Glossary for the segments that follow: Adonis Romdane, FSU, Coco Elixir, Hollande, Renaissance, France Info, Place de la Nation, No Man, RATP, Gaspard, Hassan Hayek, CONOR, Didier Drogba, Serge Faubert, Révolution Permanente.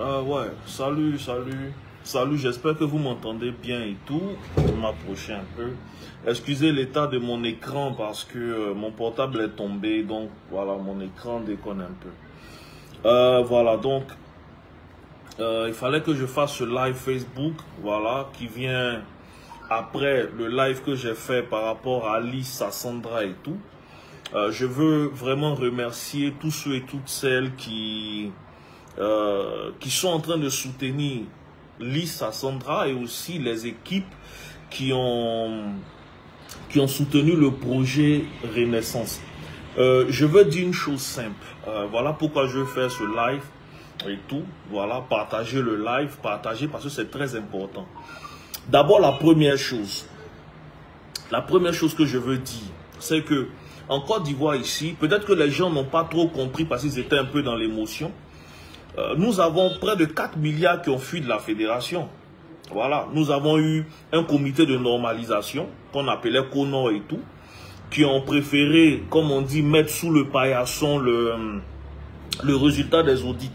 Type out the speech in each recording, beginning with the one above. Ouais, salut, j'espère que vous m'entendez bien et tout. Je vais m'approcher un peu. Excusez l'état de mon écran parce que mon portable est tombé, donc voilà, mon écran déconne un peu. Voilà, donc il fallait que je fasse ce live Facebook, voilà, qui vient après le live que j'ai fait par rapport à Alice, à Sandra et tout. Je veux vraiment remercier tous ceux et toutes celles qui sont en train de soutenir Lys, Sandra et aussi les équipes qui ont soutenu le projet Renaissance. Je veux dire une chose simple. Voilà pourquoi je veux faire ce live et tout. Voilà, partager le live, partager parce que c'est très important. D'abord, la première chose que je veux dire, c'est que en Côte d'Ivoire ici, peut-être que les gens n'ont pas trop compris parce qu'ils étaient un peu dans l'émotion. Nous avons près de 4 milliards qui ont fui de la fédération. Voilà, nous avons eu un comité de normalisation qu'on appelait CONOR et tout, qui ont préféré, comme on dit, mettre sous le paillasson le résultat des audits.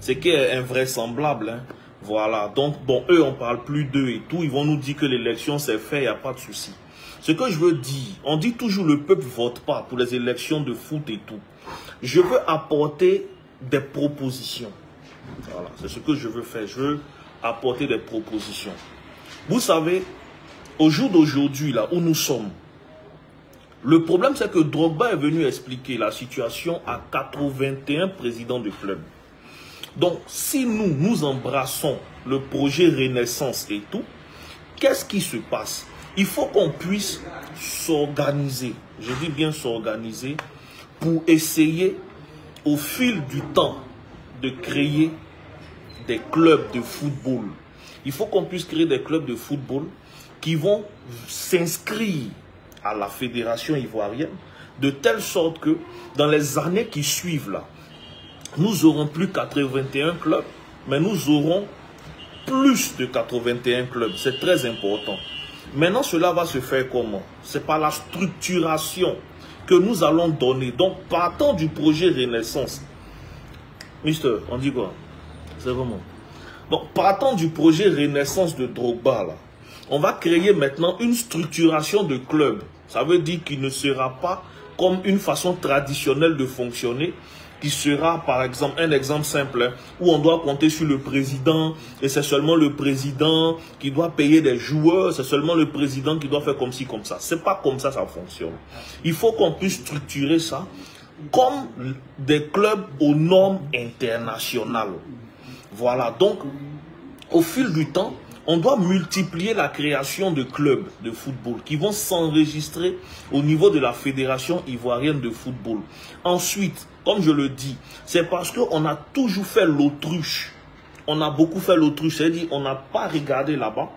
Ce qui est invraisemblable, hein. Voilà, donc bon, eux, on ne parle plus d'eux et tout. Ils vont nous dire que l'élection c'est fait, il n'y a pas de souci. Ce que je veux dire, on dit toujours le peuple ne vote pas pour les élections de foot et tout. Je veux apporter des propositions. Voilà, c'est ce que je veux faire. Je veux apporter des propositions. Vous savez, au jour d'aujourd'hui, là où nous sommes, le problème c'est que Drogba est venu expliquer la situation à 81 présidents de club. Donc, si nous embrassons le projet Renaissance et tout, qu'est-ce qui se passe? Il faut qu'on puisse s'organiser, je dis bien s'organiser, pour essayer au fil du temps de créer des clubs de football. Il faut qu'on puisse créer des clubs de football qui vont s'inscrire à la fédération ivoirienne de telle sorte que dans les années qui suivent là, nous aurons plus 81 clubs, mais nous aurons plus de 81 clubs. C'est très important. Maintenant, cela va se faire comment? C'est par la structuration que nous allons donner. Donc, partant du projet Renaissance, Mister, on dit quoi? C'est vraiment. Donc, partant du projet Renaissance de Drogba, là, on va créer maintenant une structuration de club. Ça veut dire qu'il ne sera pas comme une façon traditionnelle de fonctionner, qui sera, par exemple, un exemple simple, hein, où on doit compter sur le président, et c'est seulement le président qui doit payer des joueurs, c'est seulement le président qui doit faire comme ci, comme ça. C'est pas comme ça, ça fonctionne. Il faut qu'on puisse structurer ça comme des clubs aux normes internationales. Voilà, donc, au fil du temps, on doit multiplier la création de clubs de football qui vont s'enregistrer au niveau de la Fédération ivoirienne de football. Ensuite, comme je le dis, c'est parce qu'on a toujours fait l'autruche. On a beaucoup fait l'autruche, c'est-à-dire on n'a pas regardé là-bas,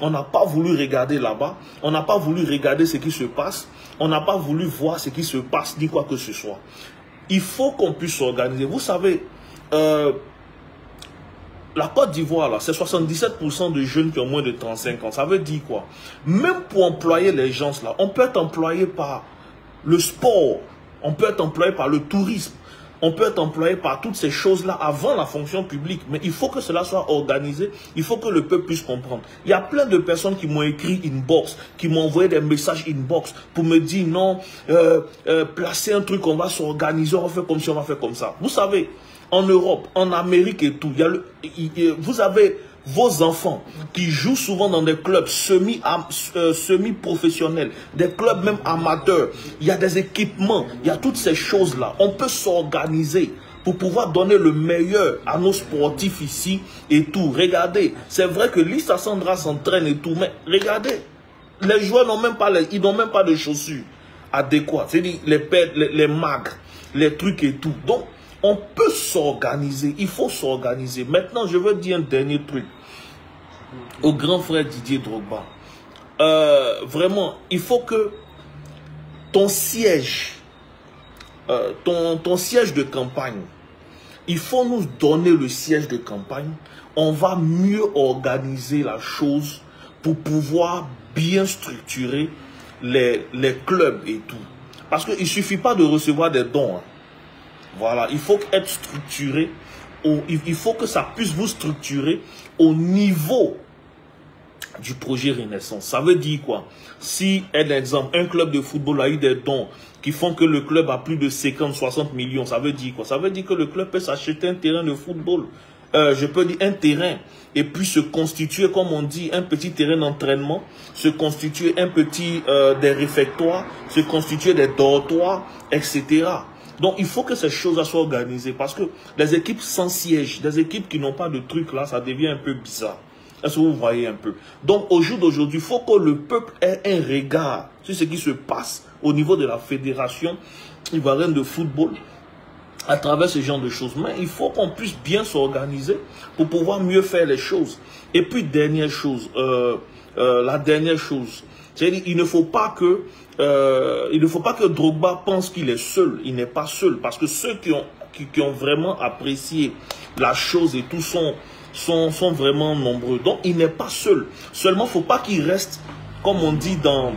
on n'a pas voulu regarder là-bas, on n'a pas voulu regarder ce qui se passe, on n'a pas voulu voir ce qui se passe, ni quoi que ce soit. Il faut qu'on puisse s'organiser. Vous savez, la Côte d'Ivoire, là, c'est 77% de jeunes qui ont moins de 35 ans. Ça veut dire quoi? Même pour employer les gens, là, on peut être employé par le sport, on peut être employé par le tourisme, on peut être employé par toutes ces choses-là avant la fonction publique. Mais il faut que cela soit organisé, il faut que le peuple puisse comprendre. Il y a plein de personnes qui m'ont écrit inbox, qui m'ont envoyé des messages inbox pour me dire non, placer un truc, on va s'organiser, on va faire comme si on va faire comme ça. Vous savez, en Europe, en Amérique et tout, vous avez vos enfants qui jouent souvent dans des clubs semi-professionnels, des clubs même amateurs. Il y a des équipements, il y a toutes ces choses-là. On peut s'organiser pour pouvoir donner le meilleur à nos sportifs ici et tout. Regardez, c'est vrai que Lys, Sandra s'entraîne et tout, mais regardez, les joueurs n'ont même pas, ils n'ont même pas de chaussures adéquates. C'est-à-dire les marques, les trucs et tout. Donc, on peut s'organiser, il faut s'organiser. Maintenant, je veux dire un dernier truc au grand frère Didier Drogba. Vraiment, il faut que ton siège, ton siège de campagne, il faut nous donner le siège de campagne. On va mieux organiser la chose pour pouvoir bien structurer les clubs et tout. Parce qu'il ne suffit pas de recevoir des dons, hein. Voilà, il faut être structuré il faut que ça puisse vous structurer au niveau du projet Renaissance. Ça veut dire quoi? Si, un exemple, un club de football a eu des dons qui font que le club a plus de 50, 60 millions, ça veut dire quoi? Ça veut dire que le club peut s'acheter un terrain de football. Je peux dire un terrain et puis se constituer, comme on dit, un petit terrain d'entraînement, se constituer un petit des réfectoires, se constituer des dortoirs, etc. Donc, il faut que ces choses-là soient organisées parce que des équipes sans siège, des équipes qui n'ont pas de trucs là, ça devient un peu bizarre. Est-ce que vous voyez un peu? Donc, au jour d'aujourd'hui, il faut que le peuple ait un regard sur ce qui se passe au niveau de la fédération ivoirienne de football à travers ce genre de choses. Mais il faut qu'on puisse bien s'organiser pour pouvoir mieux faire les choses. Et puis, dernière chose, c'est-à-dire, il ne faut pas que Drogba pense qu'il est seul. Il n'est pas seul parce que ceux qui ont vraiment apprécié la chose et tout sont vraiment nombreux. Donc, il n'est pas seul. Seulement, il ne faut pas qu'il reste, comme on dit dans...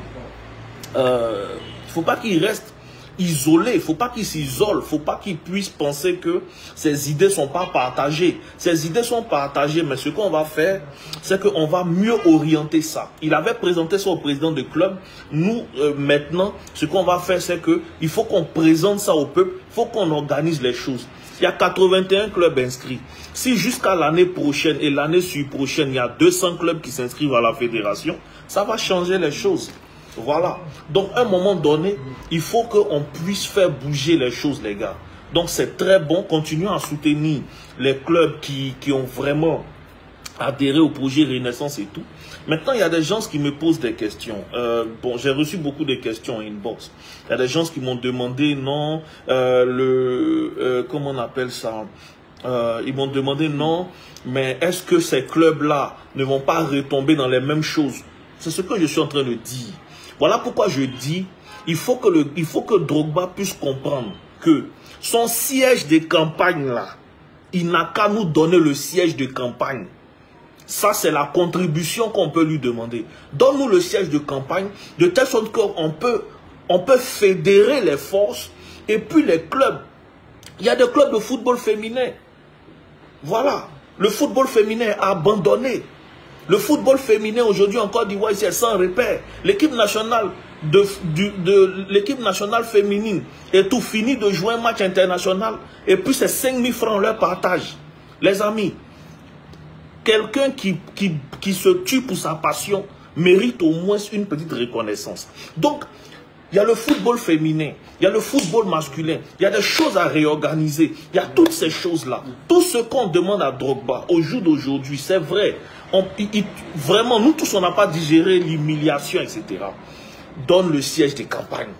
faut pas qu'il reste isolé. Il ne faut pas qu'il s'isole. Il ne faut pas qu'il puisse penser que ses idées ne sont pas partagées. Ses idées sont partagées, mais ce qu'on va faire, c'est qu'on va mieux orienter ça. Il avait présenté ça au président de club. Nous, maintenant, ce qu'on va faire, c'est qu'il faut qu'on présente ça au peuple. Il faut qu'on organise les choses. Il y a 81 clubs inscrits. Si jusqu'à l'année prochaine et l'année suivante, il y a 200 clubs qui s'inscrivent à la fédération, ça va changer les choses. Voilà. Donc, à un moment donné, il faut qu'on puisse faire bouger les choses, les gars. Donc, c'est très bon. Continuons à soutenir les clubs qui ont vraiment adhéré au projet Renaissance et tout. Maintenant, il y a des gens qui me posent des questions. Bon, j'ai reçu beaucoup de questions en inbox. Il y a des gens qui m'ont demandé, non, comment on appelle ça? Ils m'ont demandé, non, mais est-ce que ces clubs-là ne vont pas retomber dans les mêmes choses? C'est ce que je suis en train de dire. Voilà pourquoi je dis, il faut que Drogba puisse comprendre que son siège de campagne-là, il n'a qu'à nous donner le siège de campagne. Ça, c'est la contribution qu'on peut lui demander. Donne-nous le siège de campagne, de telle sorte qu'on peut fédérer les forces et puis les clubs. Il y a des clubs de football féminin. Voilà. Le football féminin a abandonné. Le football féminin, aujourd'hui, en Côte d'Ivoire, c'est sans repère. L'équipe nationale féminine est tout fini de jouer un match international. Et puis, c'est 5 000 francs leur partage. Les amis, quelqu'un qui se tue pour sa passion mérite au moins une petite reconnaissance. Donc, il y a le football féminin, il y a le football masculin, il y a des choses à réorganiser, il y a toutes ces choses-là. Tout ce qu'on demande à Drogba au jour d'aujourd'hui, c'est vrai. Vraiment, nous tous, on n'a pas digéré l'humiliation, etc. Donne le siège des campagnes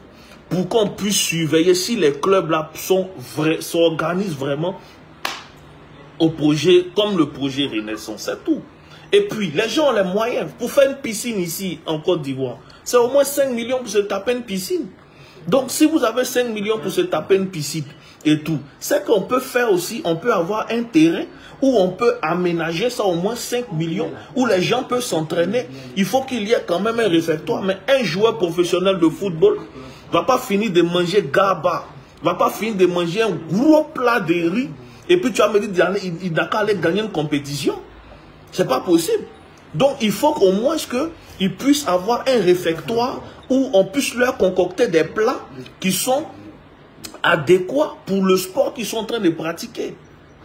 pour qu'on puisse surveiller si les clubs-là s'organisent vraiment au projet, comme le projet Renaissance, c'est tout. Et puis, les gens ont les moyens. Pour faire une piscine ici, en Côte d'Ivoire, c'est au moins 5 millions pour se taper une piscine. Donc, si vous avez 5 millions pour se taper une piscine et tout, c'est qu'on peut faire aussi, on peut avoir un terrain où on peut aménager ça au moins 5 millions, où les gens peuvent s'entraîner. Il faut qu'il y ait quand même un réfectoire, mais un joueur professionnel de football ne va pas finir de manger gaba, ne va pas finir de manger un gros plat de riz. Et puis tu vas me dire, il n'a qu'à aller gagner une compétition. C'est pas possible. Donc il faut qu'au moins qu'ils puissent avoir un réfectoire où on puisse leur concocter des plats qui sont adéquats pour le sport qu'ils sont en train de pratiquer.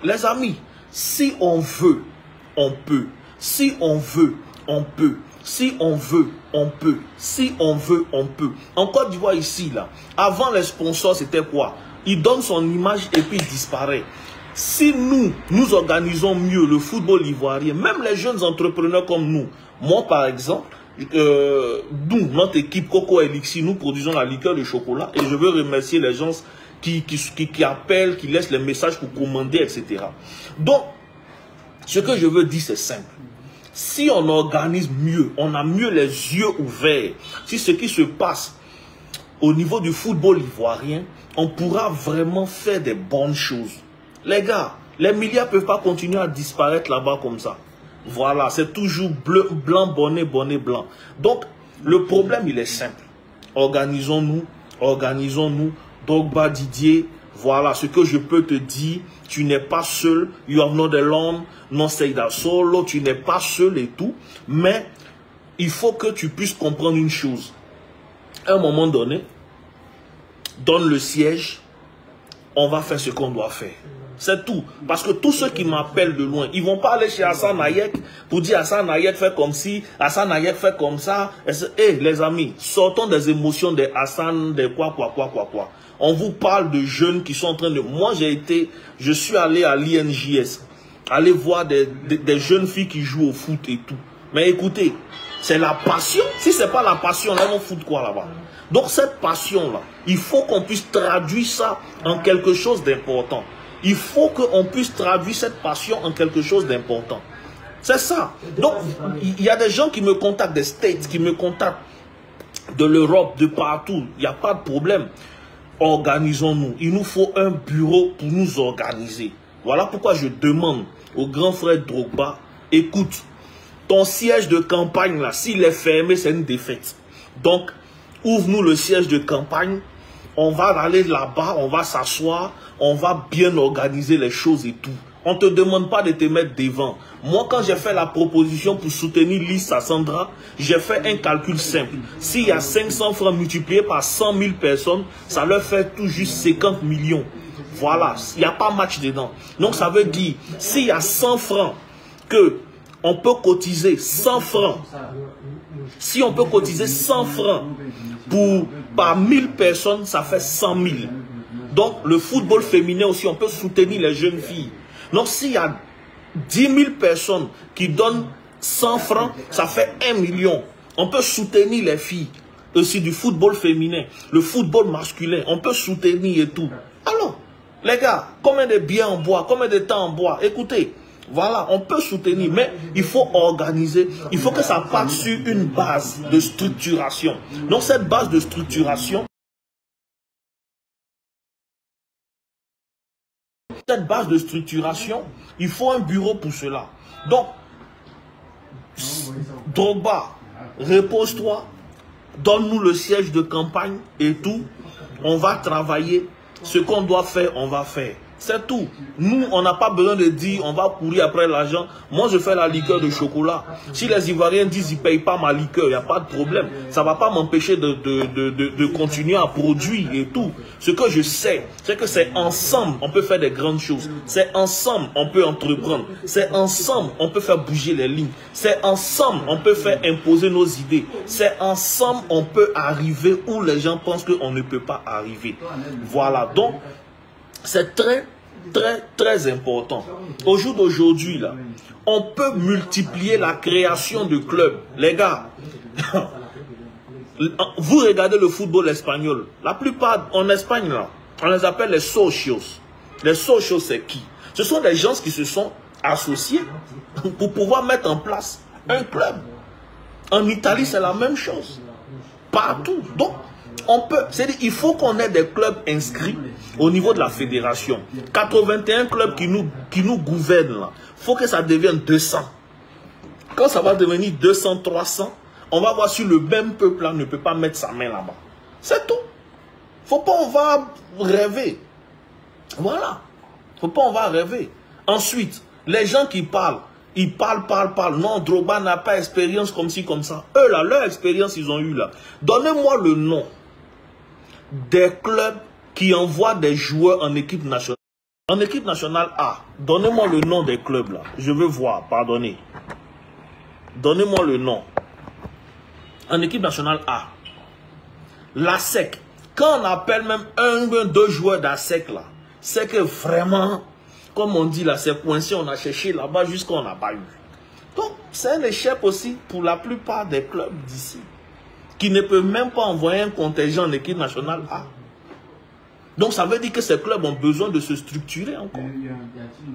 Les amis, si on veut, on peut. Si on veut, on peut. Si on veut, on peut. Si on veut, on peut. En Côte d'Ivoire ici, là, avant les sponsors, c'était quoi? Ils donnent son image et puis ils disparaissent. Si nous organisons mieux le football ivoirien, même les jeunes entrepreneurs comme nous, moi par exemple, nous, notre équipe Coco Elixir, nous produisons la liqueur de chocolat et je veux remercier les gens qui appellent, qui laissent les messages pour commander, etc. Donc, ce que je veux dire, c'est simple. Si on organise mieux, on a mieux les yeux ouverts, si ce qui se passe au niveau du football ivoirien, on pourra vraiment faire des bonnes choses. Les gars, les milliards ne peuvent pas continuer à disparaître là-bas comme ça. Voilà, c'est toujours bleu, blanc, bonnet, blanc. Donc, le problème, il est simple. Organisons-nous, Drogba, Didier, Voilà ce que je peux te dire. Tu n'es pas seul. You are not alone. Non, c'est that solo. Tu n'es pas seul et tout. Mais il faut que tu puisses comprendre une chose. À un moment donné, donne le siège. On va faire ce qu'on doit faire. C'est tout. Parce que tous ceux qui m'appellent de loin, ils vont pas aller chez Hassan Hayek pour dire Hassan Hayek fait comme ci, Hassan Hayek fait comme ça. Eh, les amis, sortons des émotions des Hassan, des quoi. On vous parle de jeunes qui sont en train de... Moi, je suis allé à l'INJS, aller voir des jeunes filles qui jouent au foot et tout. Mais écoutez, c'est la passion. Si c'est pas la passion, là, on fout quoi là-bas? Donc cette passion-là, il faut qu'on puisse traduire ça en quelque chose d'important. Il faut qu'on puisse traduire cette passion en quelque chose d'important. C'est ça. Donc, il y a des gens qui me contactent, des States, qui me contactent de l'Europe, de partout. Il n'y a pas de problème. Organisons-nous. Il nous faut un bureau pour nous organiser. Voilà pourquoi je demande au grand frère Drogba, écoute, ton siège de campagne, là, s'il est fermé, c'est une défaite. Donc, ouvre-nous le siège de campagne. On va aller là-bas, on va s'asseoir, on va bien organiser les choses et tout. On ne te demande pas de te mettre devant. Moi, quand j'ai fait la proposition pour soutenir Lisa Sandra, j'ai fait un calcul simple. S'il y a 500 francs multipliés par 100 000 personnes, ça leur fait tout juste 50 millions. Voilà, il n'y a pas match dedans. Donc, ça veut dire, s'il y a 100 francs que on peut cotiser 100 francs, si on peut cotiser 100 francs par 1000 personnes, ça fait 100 000. Donc, le football féminin aussi, on peut soutenir les jeunes filles. Donc, s'il y a 10 000 personnes qui donnent 100 francs, ça fait 1 million. On peut soutenir les filles aussi du football féminin, le football masculin. On peut soutenir et tout. Alors, les gars, combien de biens on boit, combien de temps on boit? Écoutez, voilà, on peut soutenir, mais il faut organiser. Il faut que ça parte sur une base de structuration. Donc, cette base de structuration, il faut un bureau pour cela. Donc, Drogba, repose-toi, donne-nous le siège de campagne et tout. On va travailler. Ce qu'on doit faire, on va faire. C'est tout. Nous, on n'a pas besoin de dire on va courir après l'argent. Moi, je fais la liqueur de chocolat. Si les Ivoiriens disent qu'ils ne payent pas ma liqueur, il n'y a pas de problème. Ça ne va pas m'empêcher de continuer à produire et tout. Ce que je sais, c'est que c'est ensemble on peut faire des grandes choses. C'est ensemble on peut entreprendre. C'est ensemble on peut faire bouger les lignes. C'est ensemble on peut faire imposer nos idées. C'est ensemble on peut arriver où les gens pensent qu'on ne peut pas arriver. Voilà. Donc, c'est très, très, très important. Au jour d'aujourd'hui, là, on peut multiplier la création de clubs. Les gars, vous regardez le football espagnol. La plupart, en Espagne, là, on les appelle les socios. Les socios, c'est qui? Ce sont des gens qui se sont associés pour pouvoir mettre en place un club. En Italie, c'est la même chose. Partout. Donc, on peut, c'est-à-dire, il faut qu'on ait des clubs inscrits au niveau de la fédération. 81 clubs qui nous gouvernent là. Il faut que ça devienne 200. Quand ça va devenir 200, 300, on va voir si le même peuple là ne peut pas mettre sa main là-bas. C'est tout. Faut pas on va rêver. Voilà. Faut pas on va rêver. Ensuite, les gens qui parlent, ils parlent. Non, Drogba n'a pas expérience comme ci, comme ça. Eux là, leur expérience, ils ont eu là. Donnez-moi le nom des clubs qui envoient des joueurs en équipe nationale. En équipe nationale A, donnez-moi le nom des clubs là. Je veux voir, pardonnez. Donnez-moi le nom. En équipe nationale A, l'ASEC. Quand on appelle même un, deux joueurs d'ASEC là, c'est que vraiment, comme on dit là, c'est coincé, on a cherché là-bas jusqu'on n'a pas eu. Donc, c'est un échec aussi pour la plupart des clubs d'ici, qui ne peuvent même pas envoyer un contingent en équipe nationale A. Donc, ça veut dire que ces clubs ont besoin de se structurer encore.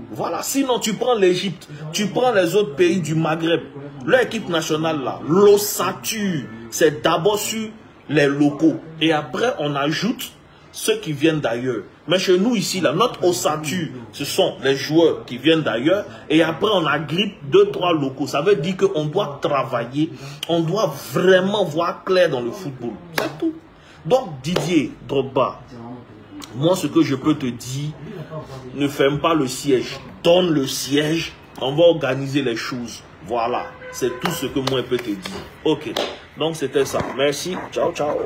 Voilà. Sinon, tu prends l'Égypte, tu prends les autres pays du Maghreb. Leur équipe nationale, là, l'ossature, c'est d'abord sur les locaux. Et après, on ajoute ceux qui viennent d'ailleurs. Mais chez nous, ici, là, notre ossature, ce sont les joueurs qui viennent d'ailleurs. Et après, on agrippe 2, 3 locaux. Ça veut dire qu'on doit travailler. On doit vraiment voir clair dans le football. C'est tout. Donc, Didier Drogba, Moi, ce que je peux te dire, ne ferme pas le siège. Donne le siège. On va organiser les choses. Voilà. C'est tout ce que moi, je peux te dire. Ok. Donc, c'était ça. Merci. Ciao, ciao.